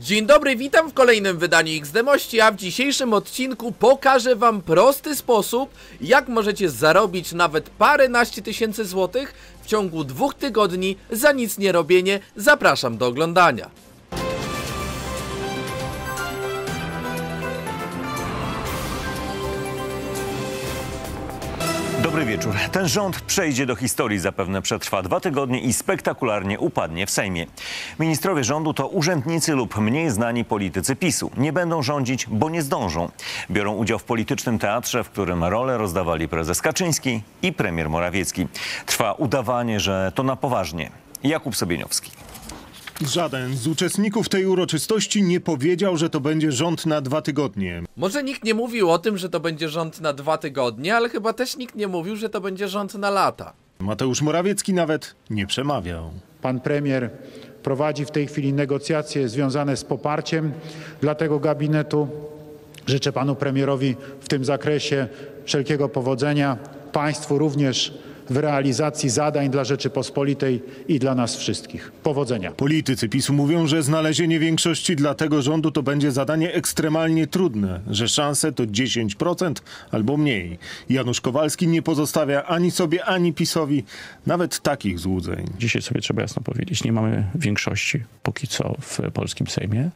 Dzień dobry, witam w kolejnym wydaniu XDmości, a w dzisiejszym odcinku pokażę wam prosty sposób, jak możecie zarobić nawet paręnaście tysięcy złotych w ciągu 2 tygodni za nic nie robienie. Zapraszam do oglądania. Dobry wieczór. Ten rząd przejdzie do historii. Zapewne przetrwa 2 tygodnie i spektakularnie upadnie w Sejmie. Ministrowie rządu to urzędnicy lub mniej znani politycy PiSu. Nie będą rządzić, bo nie zdążą. Biorą udział w politycznym teatrze, w którym role rozdawali prezes Kaczyński i premier Morawiecki. Trwa udawanie, że to na poważnie. Jakub Sobieniowski. Żaden z uczestników tej uroczystości nie powiedział, że to będzie rząd na 2 tygodnie. Może nikt nie mówił o tym, że to będzie rząd na 2 tygodnie, ale chyba też nikt nie mówił, że to będzie rząd na lata. Mateusz Morawiecki nawet nie przemawiał. Pan premier prowadzi w tej chwili negocjacje związane z poparciem dla tego gabinetu. Życzę panu premierowi w tym zakresie wszelkiego powodzenia. Państwu również w realizacji zadań dla Rzeczypospolitej i dla nas wszystkich. Powodzenia. Politycy PiSu mówią, że znalezienie większości dla tego rządu to będzie zadanie ekstremalnie trudne, że szanse to 10% albo mniej. Janusz Kowalski nie pozostawia ani sobie, ani PiSowi nawet takich złudzeń. Dzisiaj sobie trzeba jasno powiedzieć, nie mamy większości póki co w polskim Sejmie.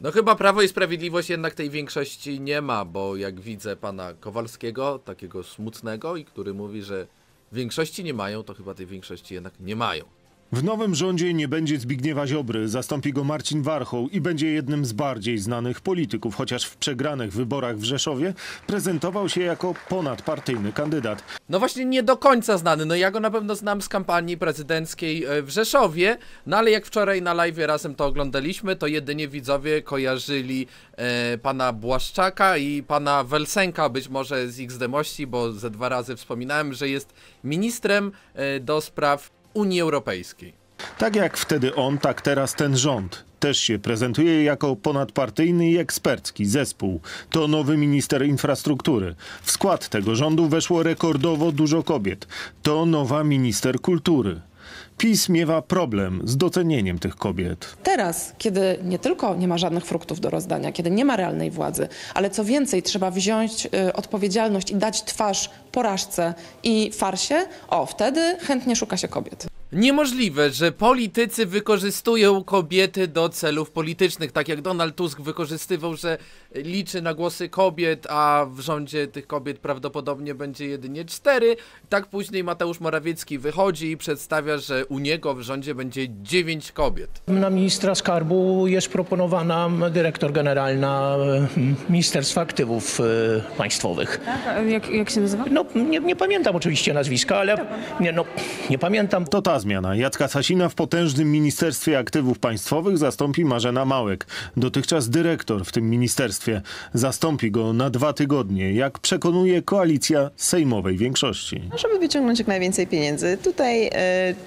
No chyba Prawo i Sprawiedliwość jednak tej większości nie ma, bo jak widzę pana Kowalskiego, takiego smutnego i który mówi, że większości nie mają, to chyba tej większości jednak nie mają. W nowym rządzie nie będzie Zbigniewa Ziobry, zastąpi go Marcin Warchoł i będzie jednym z bardziej znanych polityków, chociaż w przegranych wyborach w Rzeszowie prezentował się jako ponadpartyjny kandydat. No właśnie nie do końca znany, no ja go na pewno znam z kampanii prezydenckiej w Rzeszowie, no ale jak wczoraj na live razem to oglądaliśmy, to jedynie widzowie kojarzyli pana Błaszczaka i pana vel Sęka, być może z XDmości, bo ze 2 razy wspominałem, że jest ministrem do spraw Unii Europejskiej. Tak jak wtedy on, tak teraz ten rząd też się prezentuje jako ponadpartyjny i ekspercki zespół. To nowy minister infrastruktury. W skład tego rządu weszło rekordowo dużo kobiet. To nowa minister kultury. PiS miewa problem z docenieniem tych kobiet. Teraz, kiedy nie tylko nie ma żadnych fruktów do rozdania, kiedy nie ma realnej władzy, ale co więcej, trzeba wziąć odpowiedzialność i dać twarz porażce i farsie, wtedy chętnie szuka się kobiet. Niemożliwe, że politycy wykorzystują kobiety do celów politycznych, tak jak Donald Tusk wykorzystywał, że liczy na głosy kobiet, a w rządzie tych kobiet prawdopodobnie będzie jedynie 4. Tak później Mateusz Morawiecki wychodzi i przedstawia, że u niego w rządzie będzie 9 kobiet. Na ministra skarbu jest proponowana dyrektor generalna Ministerstwa Aktywów Państwowych. Tak? Jak się nazywa? No, nie pamiętam oczywiście nazwiska, ale nie pamiętam. To ta zmiana. Jacka Sasina w potężnym Ministerstwie Aktywów Państwowych zastąpi Marzena Małek. Dotychczas dyrektor w tym ministerstwie. Zastąpi go na 2 tygodnie, jak przekonuje koalicja sejmowej większości. Żeby wyciągnąć jak najwięcej pieniędzy. Tutaj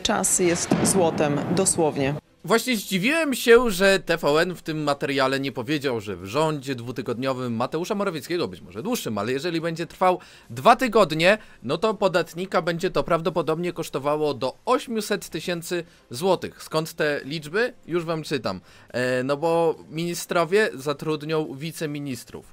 czas jest złotem, dosłownie. Właśnie zdziwiłem się, że TVN w tym materiale nie powiedział, że w rządzie 2-tygodniowym Mateusza Morawieckiego, być może dłuższym, ale jeżeli będzie trwał 2 tygodnie, no to podatnika będzie to prawdopodobnie kosztowało do 800 tysięcy złotych. Skąd te liczby? Już wam czytam. No bo ministrowie zatrudnią wiceministrów.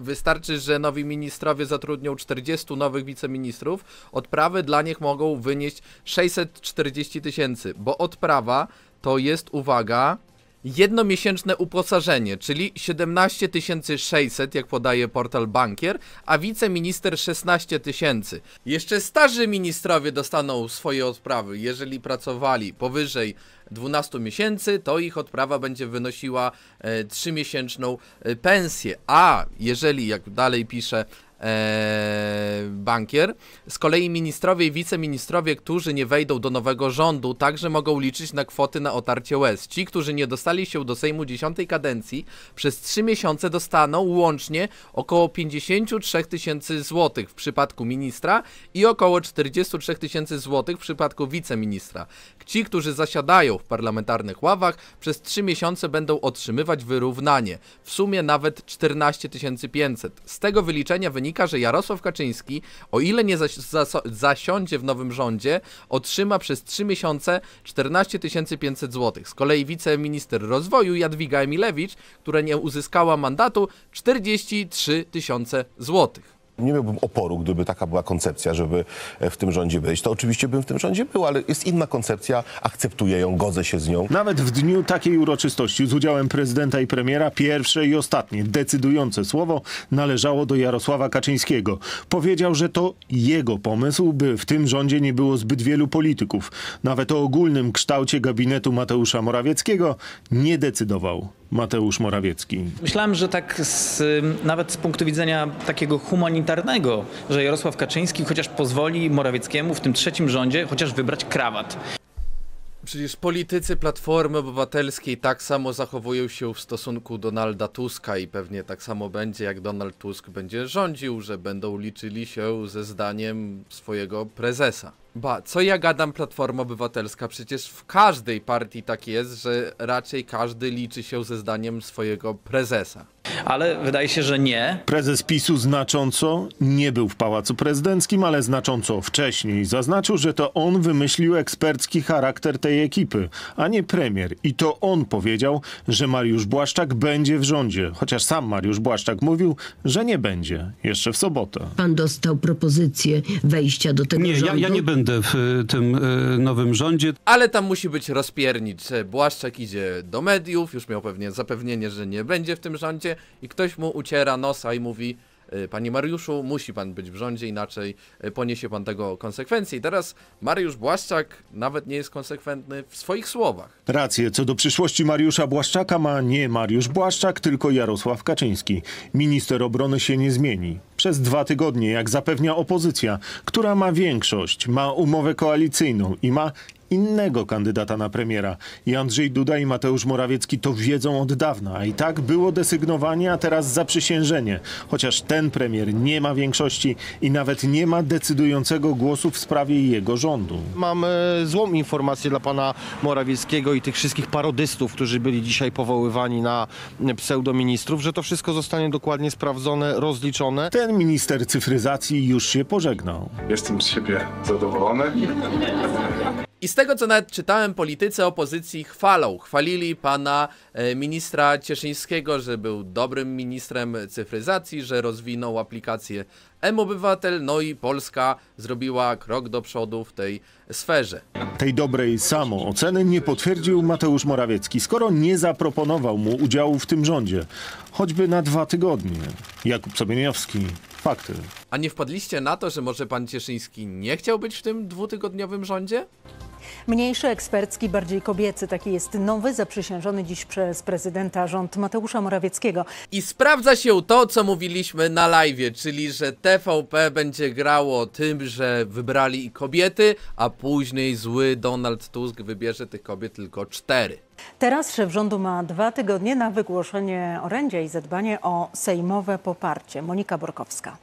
Wystarczy, że nowi ministrowie zatrudnią 40 nowych wiceministrów. Odprawy dla nich mogą wynieść 640 tysięcy, bo odprawa to jest, uwaga, jednomiesięczne uposażenie, czyli 17 600, jak podaje portal Bankier, a wiceminister 16 tysięcy. Jeszcze starzy ministrowie dostaną swoje odprawy. Jeżeli pracowali powyżej 12 miesięcy, to ich odprawa będzie wynosiła 3-miesięczną pensję. A jeżeli, jak dalej pisze Bankier, z kolei ministrowie i wiceministrowie, którzy nie wejdą do nowego rządu, także mogą liczyć na kwoty na otarcie łez. Ci, którzy nie dostali się do Sejmu 10. kadencji, przez 3 miesiące dostaną łącznie około 53 tysięcy złotych w przypadku ministra i około 43 tysięcy złotych w przypadku wiceministra. Ci, którzy zasiadają w parlamentarnych ławach, przez 3 miesiące będą otrzymywać wyrównanie. W sumie nawet 14 500. Z tego wyliczenia wynika, wynika, że Jarosław Kaczyński, o ile nie zasiądzie w nowym rządzie, otrzyma przez 3 miesiące 14 500 zł. Z kolei wiceminister rozwoju Jadwiga Emilewicz, która nie uzyskała mandatu, 43 tysiące złotych. Nie miałbym oporu, gdyby taka była koncepcja, żeby w tym rządzie być. To oczywiście bym w tym rządzie był, ale jest inna koncepcja, akceptuję ją, godzę się z nią. Nawet w dniu takiej uroczystości z udziałem prezydenta i premiera pierwsze i ostatnie decydujące słowo należało do Jarosława Kaczyńskiego. Powiedział, że to jego pomysł, by w tym rządzie nie było zbyt wielu polityków. Nawet o ogólnym kształcie gabinetu Mateusza Morawieckiego nie decydował Mateusz Morawiecki. Myślałem, że tak nawet z punktu widzenia takiego humanitarnego, że Jarosław Kaczyński chociaż pozwoli Morawieckiemu w tym trzecim rządzie chociaż wybrać krawat. Przecież politycy Platformy Obywatelskiej tak samo zachowują się w stosunku do Donalda Tuska i pewnie tak samo będzie, jak Donald Tusk będzie rządził, że będą liczyli się ze zdaniem swojego prezesa. Ba, co ja gadam, Platforma Obywatelska? Przecież w każdej partii tak jest, że raczej każdy liczy się ze zdaniem swojego prezesa. Ale wydaje się, że nie. Prezes PiS-u znacząco nie był w Pałacu Prezydenckim, ale znacząco wcześniej. Zaznaczył, że to on wymyślił ekspercki charakter tej ekipy, a nie premier. I to on powiedział, że Mariusz Błaszczak będzie w rządzie. Chociaż sam Mariusz Błaszczak mówił, że nie będzie. Jeszcze w sobotę. Pan dostał propozycję wejścia do tego rządu? Nie, ja nie będę w tym nowym rządzie. Ale tam musi być rozpiernicz. Błaszczak idzie do mediów, już miał pewnie zapewnienie, że nie będzie w tym rządzie i ktoś mu uciera nosa i mówi: panie Mariuszu, musi pan być w rządzie, inaczej poniesie pan tego konsekwencje. I teraz Mariusz Błaszczak nawet nie jest konsekwentny w swoich słowach. Rację co do przyszłości Mariusza Błaszczaka ma nie Mariusz Błaszczak, tylko Jarosław Kaczyński. Minister obrony się nie zmieni. Przez 2 tygodnie, jak zapewnia opozycja, która ma większość, ma umowę koalicyjną i ma innego kandydata na premiera. I Andrzej Duda i Mateusz Morawiecki to wiedzą od dawna. A i tak było desygnowanie, a teraz zaprzysiężenie. Chociaż ten premier nie ma większości i nawet nie ma decydującego głosu w sprawie jego rządu. Mam złą informację dla pana Morawieckiego i tych wszystkich parodystów, którzy byli dzisiaj powoływani na pseudoministrów, że to wszystko zostanie dokładnie sprawdzone, rozliczone. Ten minister cyfryzacji już się pożegnał. Jestem z siebie zadowolony. I z tego, co nawet czytałem, politycy opozycji chwalili pana ministra Cieszyńskiego, że był dobrym ministrem cyfryzacji, że rozwinął aplikację M-Obywatel, no i Polska zrobiła krok do przodu w tej sferze. Tej dobrej samooceny nie potwierdził Mateusz Morawiecki, skoro nie zaproponował mu udziału w tym rządzie. Choćby na 2 tygodnie. Jakub Sobieniowski. Fakty. A nie wpadliście na to, że może pan Cieszyński nie chciał być w tym 2-tygodniowym rządzie? Mniejszy, ekspercki, bardziej kobiecy. Taki jest nowy, zaprzysiężony dziś przez prezydenta rząd Mateusza Morawieckiego. I sprawdza się to, co mówiliśmy na live, czyli że TVP będzie grało tym, że wybrali kobiety, a później zły Donald Tusk wybierze tych kobiet tylko 4. Teraz szef rządu ma 2 tygodnie na wygłoszenie orędzia i zadbanie o sejmowe poparcie. Monika Borkowska.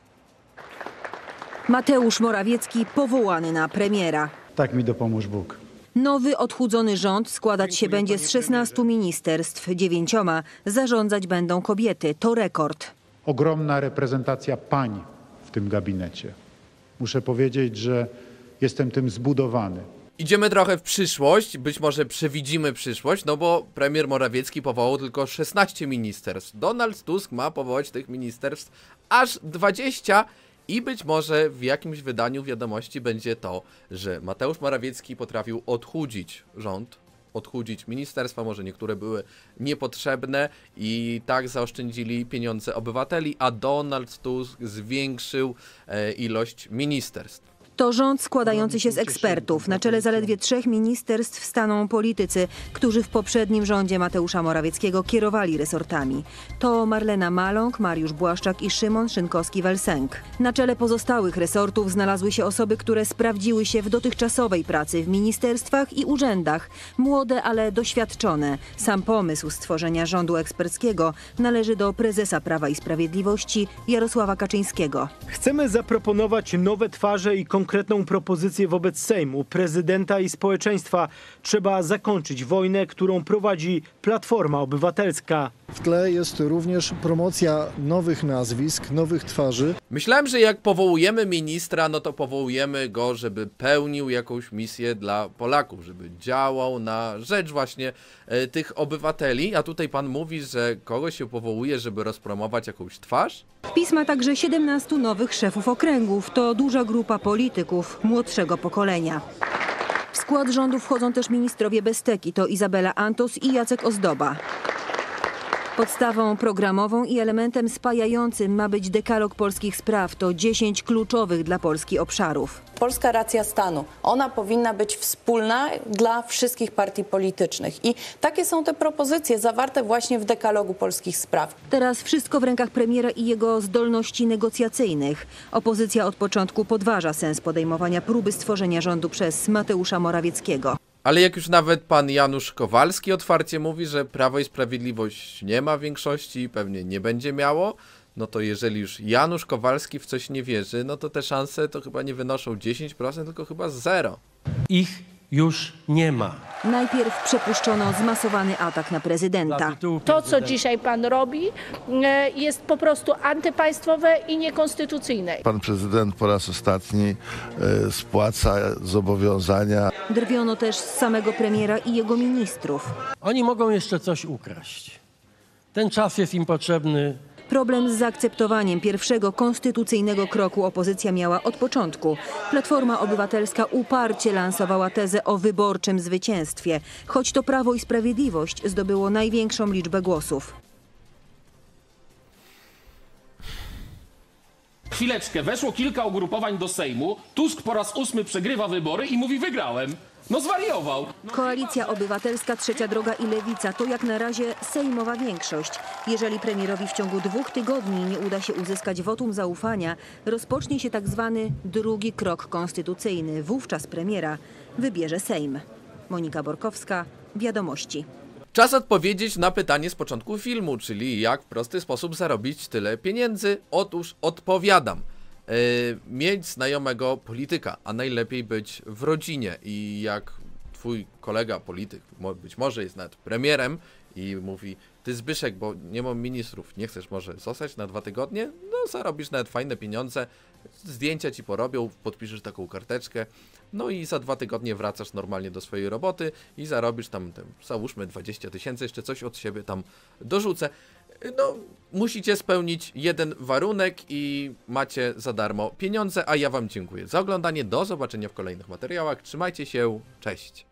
Mateusz Morawiecki powołany na premiera. Tak mi dopomóż Bóg. Nowy, odchudzony rząd składać się będzie z 16 ministerstw. 9 zarządzać będą kobiety. To rekord. Ogromna reprezentacja pań w tym gabinecie. Muszę powiedzieć, że jestem tym zbudowany. Idziemy trochę w przyszłość, być może przewidzimy przyszłość, no bo premier Morawiecki powołał tylko 16 ministerstw. Donald Tusk ma powołać tych ministerstw aż 20 i być może w jakimś wydaniu wiadomości będzie to, że Mateusz Morawiecki potrafił odchudzić rząd, odchudzić ministerstwa, może niektóre były niepotrzebne i tak zaoszczędzili pieniądze obywateli, a Donald Tusk zwiększył ilość ministerstw. To rząd składający się z ekspertów. Na czele zaledwie 3 ministerstw staną politycy, którzy w poprzednim rządzie Mateusza Morawieckiego kierowali resortami. To Marlena Maląg, Mariusz Błaszczak i Szymon Szynkowski vel Sęk. Na czele pozostałych resortów znalazły się osoby, które sprawdziły się w dotychczasowej pracy w ministerstwach i urzędach. Młode, ale doświadczone. Sam pomysł stworzenia rządu eksperckiego należy do prezesa Prawa i Sprawiedliwości Jarosława Kaczyńskiego. Chcemy zaproponować nowe twarze i konkretną propozycję wobec Sejmu, prezydenta i społeczeństwa. Trzeba zakończyć wojnę, którą prowadzi Platforma Obywatelska. W tle jest również promocja nowych nazwisk, nowych twarzy. Myślałem, że jak powołujemy ministra, no to powołujemy go, żeby pełnił jakąś misję dla Polaków, żeby działał na rzecz właśnie tych obywateli. A tutaj pan mówi, że kogoś się powołuje, żeby rozpromować jakąś twarz? PiS ma także 17 nowych szefów okręgów. To duża grupa polityków młodszego pokolenia. W skład rządu wchodzą też ministrowie bez teki, to Izabela Antos i Jacek Ozdoba. Podstawą programową i elementem spajającym ma być Dekalog Polskich Spraw. To 10 kluczowych dla Polski obszarów. Polska racja stanu. Ona powinna być wspólna dla wszystkich partii politycznych. I takie są te propozycje zawarte właśnie w Dekalogu Polskich Spraw. Teraz wszystko w rękach premiera i jego zdolności negocjacyjnych. Opozycja od początku podważa sens podejmowania próby stworzenia rządu przez Mateusza Morawieckiego. Ale jak już nawet pan Janusz Kowalski otwarcie mówi, że Prawo i Sprawiedliwość nie ma większości i pewnie nie będzie miało, no to jeżeli już Janusz Kowalski w coś nie wierzy, no to te szanse to chyba nie wynoszą 10%, tylko chyba 0. Ich już nie ma. Najpierw przepuszczono zmasowany atak na prezydenta. To, co dzisiaj pan robi, jest po prostu antypaństwowe i niekonstytucyjne. Pan prezydent po raz ostatni spłaca zobowiązania. Drwiono też z samego premiera i jego ministrów. Oni mogą jeszcze coś ukraść. Ten czas jest im potrzebny. Problem z zaakceptowaniem pierwszego konstytucyjnego kroku opozycja miała od początku. Platforma Obywatelska uparcie lansowała tezę o wyborczym zwycięstwie, choć to Prawo i Sprawiedliwość zdobyło największą liczbę głosów. Chwileczkę, weszło kilka ugrupowań do Sejmu, Tusk po raz 8 przegrywa wybory i mówi: wygrałem. No zwariował. Koalicja Obywatelska, Trzecia Droga i Lewica to jak na razie sejmowa większość. Jeżeli premierowi w ciągu 2 tygodni nie uda się uzyskać wotum zaufania, rozpocznie się tak zwany drugi krok konstytucyjny. Wówczas premiera wybierze Sejm. Monika Borkowska, Wiadomości. Czas odpowiedzieć na pytanie z początku filmu, czyli jak w prosty sposób zarobić tyle pieniędzy? Otóż odpowiadam. Mieć znajomego polityka, a najlepiej być w rodzinie, i jak twój kolega polityk, być może jest nawet premierem, i mówi: ty Zbyszek, bo nie mam ministrów, nie chcesz może zostać na 2 tygodnie? No zarobisz nawet fajne pieniądze, zdjęcia ci porobią, podpiszesz taką karteczkę, no i za 2 tygodnie wracasz normalnie do swojej roboty i zarobisz tam, załóżmy 20 000, jeszcze coś od siebie tam dorzucę. No, musicie spełnić jeden warunek i macie za darmo pieniądze, a ja wam dziękuję za oglądanie. Do zobaczenia w kolejnych materiałach. Trzymajcie się, cześć!